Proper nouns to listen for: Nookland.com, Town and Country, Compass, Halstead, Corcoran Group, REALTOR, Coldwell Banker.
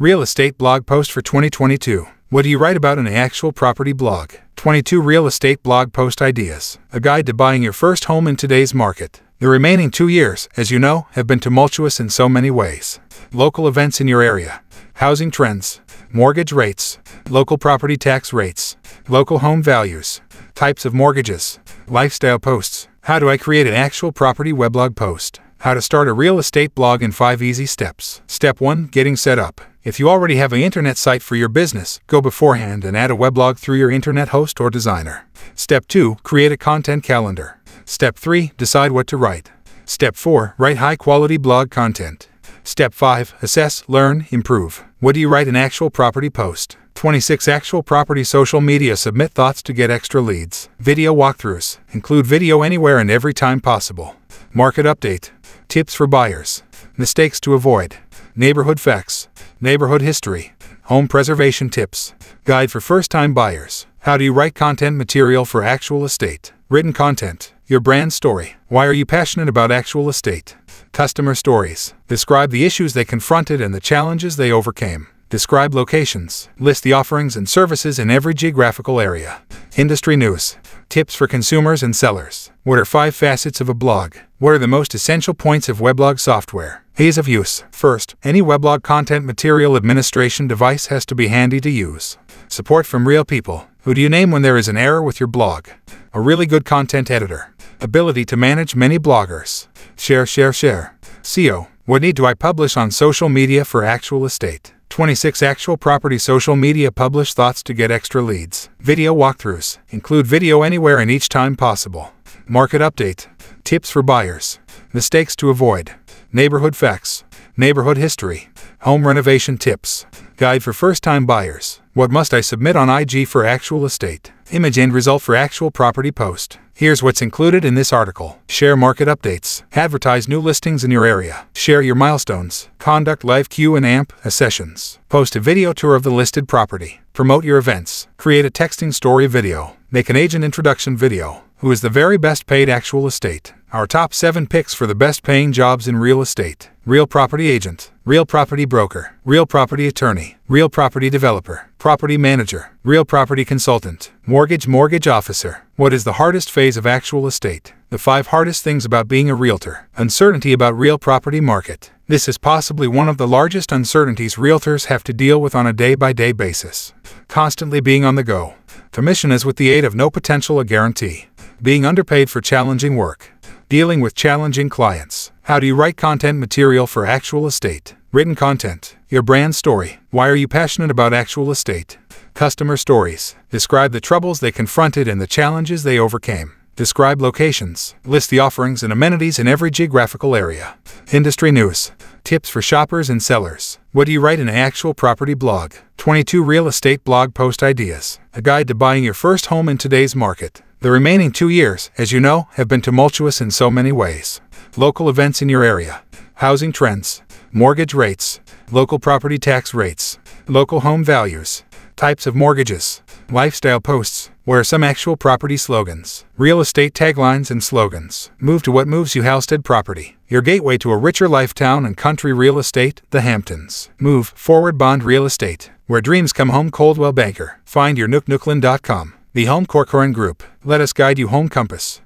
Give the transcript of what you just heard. Real Estate Blog Post for 2022. What do you write about in an actual property blog? 22 Real Estate Blog Post Ideas. A guide to buying your first home in today's market. The remaining 2 years, as you know, have been tumultuous in so many ways. Local events in your area. Housing trends. Mortgage rates. Local property tax rates. Local home values. Types of mortgages. Lifestyle posts. How do I create an actual property weblog post? How to start a real estate blog in 5 easy steps. Step 1. Getting set up. If you already have an internet site for your business, go beforehand and add a weblog through your internet host or designer. Step 2. Create a content calendar. Step 3. Decide what to write. Step 4. Write high-quality blog content. Step 5. Assess, learn, improve. What do you write in actual property post? 26 Actual property social media. Submit thoughts to get extra leads. Video walkthroughs. Include video anywhere and every time possible. Market update. Tips for buyers. Mistakes to avoid. Neighborhood facts. Neighborhood history. Home preservation tips. Guide for first-time buyers. How do you write content material for actual estate? Written content. Your brand story. Why are you passionate about actual estate? Customer stories. Describe the issues they confronted and the challenges they overcame. Describe locations. List the offerings and services in every geographical area. Industry news. Tips for consumers and sellers. What are 5 facets of a blog? What are the most essential points of weblog software? Ease of use. First, any weblog content material administration device has to be handy to use. Support from real people. Who do you name when there is an error with your blog? A really good content editor. Ability to manage many bloggers. Share. SEO. What need do I publish on social media for actual estate? 26 Actual property social media. Publish thoughts to get extra leads. Video walkthroughs. Include video anywhere and each time possible. Market update. Tips for buyers. Mistakes to avoid. Neighborhood facts. Neighborhood history. Home renovation tips. Guide for first-time buyers. What must I submit on IG for actual estate? Image and result for actual property post. Here's what's included in this article. Share market updates. Advertise new listings in your area. Share your milestones. Conduct live Q&A sessions. Post a video tour of the listed property. Promote your events. Create a texting story video. Make an agent introduction video. Who is the very best paid actual estate? Our top 7 picks for the best paying jobs in real estate. Real property agent. Real property broker. Real property attorney. Real property developer. Property manager. Real property consultant. Mortgage officer. What is the hardest phase of actual estate? The 5 hardest things about being a realtor. Uncertainty about real property market. This is possibly one of the largest uncertainties realtors have to deal with on a day-by-day basis. Constantly being on the go. Commission is with the aid of no potential a guarantee. Being underpaid for challenging work. Dealing with challenging clients. How do you write content material for actual estate? Written content. Your brand story. Why are you passionate about actual estate? Customer stories. Describe the troubles they confronted and the challenges they overcame. Describe locations. List the offerings and amenities in every geographical area. Industry news. Tips for shoppers and sellers. What do you write in an actual property blog? 22 Real Estate Blog Post Ideas. A guide to buying your first home in today's market. The remaining 2 years, as you know, have been tumultuous in so many ways. Local events in your area. Housing trends. Mortgage rates. Local property tax rates. Local home values. Types of mortgages. Lifestyle posts. What are some actual property slogans? Real estate taglines and slogans. Move to what moves you. Halstead property. Your gateway to a richer life. Town and Country real estate. The Hamptons. Move forward. Bond real estate. Where dreams come home. Coldwell Banker. Find your nook. Nookland.com. The Home Corcoran Group. Let us guide you home. Compass.